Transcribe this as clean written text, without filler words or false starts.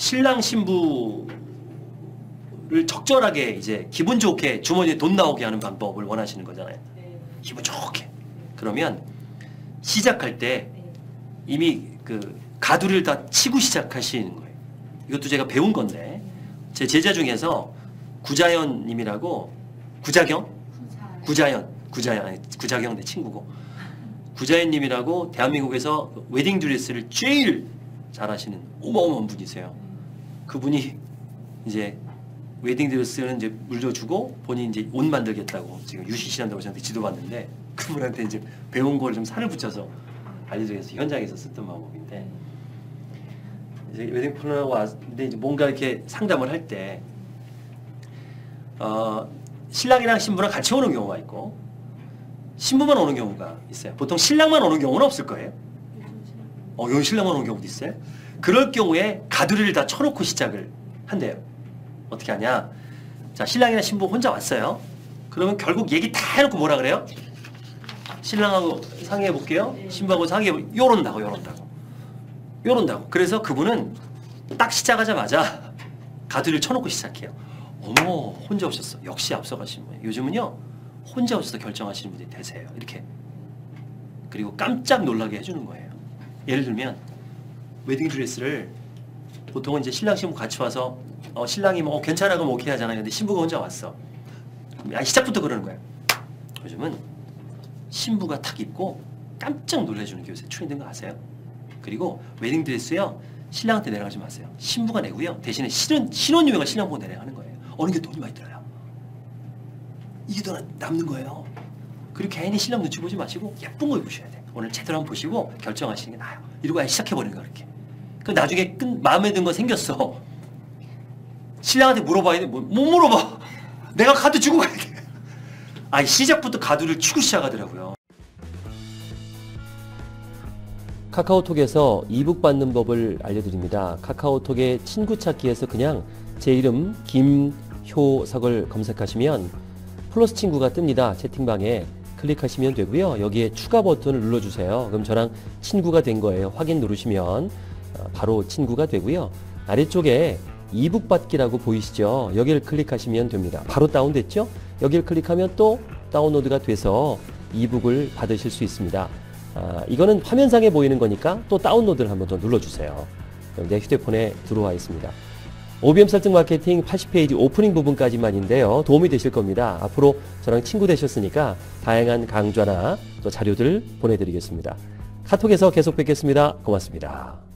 신랑 신부를 적절하게 이제 기분 좋게 주머니에 돈 나오게 하는 방법을 원하시는 거잖아요. 기분 좋게. 그러면 시작할 때 이미 그 가두리를 다 치고 시작하시는 거예요. 이것도 제가 배운 건데 제 제자 중에서 구자연 님이라고 구자경 내 친구고 구자연 님이라고 대한민국에서 웨딩 드레스를 제일 잘하시는 어마어마한 분이세요. 그분이 이제 웨딩 드레스는 이제 물려주고 본인이 이제 옷 만들겠다고 지금 UCC 한다고 저한테 지도 받는데 그분한테 이제 배운 거를 좀 살을 붙여서 알려드려서 현장에서 썼던 방법인데 이제 웨딩 플래너하고 왔는데 이제 뭔가 이렇게 상담을 할 때 신랑이랑 신부랑 같이 오는 경우가 있고 신부만 오는 경우가 있어요. 보통 신랑만 오는 경우는 없을 거예요. 여기 신랑만 오는 경우도 있어요. 그럴 경우에 가두리를 다 쳐놓고 시작을 한대요. 어떻게 하냐? 자, 신랑이나 신부 혼자 왔어요. 그러면 결국 얘기 다 해놓고 뭐라 그래요? 신랑하고 상의해 볼게요. 신부하고 상의해 볼게요. 요런다고. 그래서 그분은 딱 시작하자마자 가두리를 쳐놓고 시작해요. 어머, 혼자 오셨어. 역시 앞서가신 분. 요즘은요, 혼자 오셔서 결정하시는 분들이 되세요. 이렇게. 그리고 깜짝 놀라게 해주는 거예요. 예를 들면, 웨딩드레스를 보통은 이제 신랑 신부 같이 와서, 신랑이 뭐, 괜찮아, 그럼 오케이 하잖아요. 근데 신부가 혼자 왔어. 시작부터 그러는 거예요. 요즘은 신부가 탁 입고 깜짝 놀라주는 게 요새 트렌드인 거 아세요? 그리고 웨딩드레스요, 신랑한테 내려가지 마세요. 신부가 내고요. 대신에 신혼유명한 신랑보고 내려가는 거예요. 어느 게 돈이 많이 들어요. 이게 더 남는 거예요. 그리고 괜히 신랑 눈치 보지 마시고 예쁜 거 입으셔야 돼요. 오늘 제대로 한번 보시고 결정하시는 게 나아요. 이러고 아예 시작해버리는 거야, 이렇게. 그 나중에 마음에 든 거 생겼어. 신랑한테 물어봐야 돼. 못 물어봐. 내가 카드 주고 가야 돼. 아니, 시작부터 가두를 치고 시작하더라고요. 카카오톡에서 이북 받는 법을 알려드립니다. 카카오톡의 친구 찾기에서 그냥 제 이름 김효석을 검색하시면 플러스 친구가 뜹니다. 채팅방에 클릭하시면 되고요. 여기에 추가 버튼을 눌러주세요. 그럼 저랑 친구가 된 거예요. 확인 누르시면 바로 친구가 되고요. 아래쪽에 이북 받기라고 보이시죠? 여기를 클릭하시면 됩니다. 바로 다운됐죠? 여기를 클릭하면 또 다운로드가 돼서 이북을 받으실 수 있습니다. 이거는 화면상에 보이는 거니까 또 다운로드를 한번 더 눌러주세요. 내 휴대폰에 들어와 있습니다. OBM 설득 마케팅 80페이지 오프닝 부분까지만인데요. 도움이 되실 겁니다. 앞으로 저랑 친구 되셨으니까 다양한 강좌나 또 자료들 보내드리겠습니다. 카톡에서 계속 뵙겠습니다. 고맙습니다.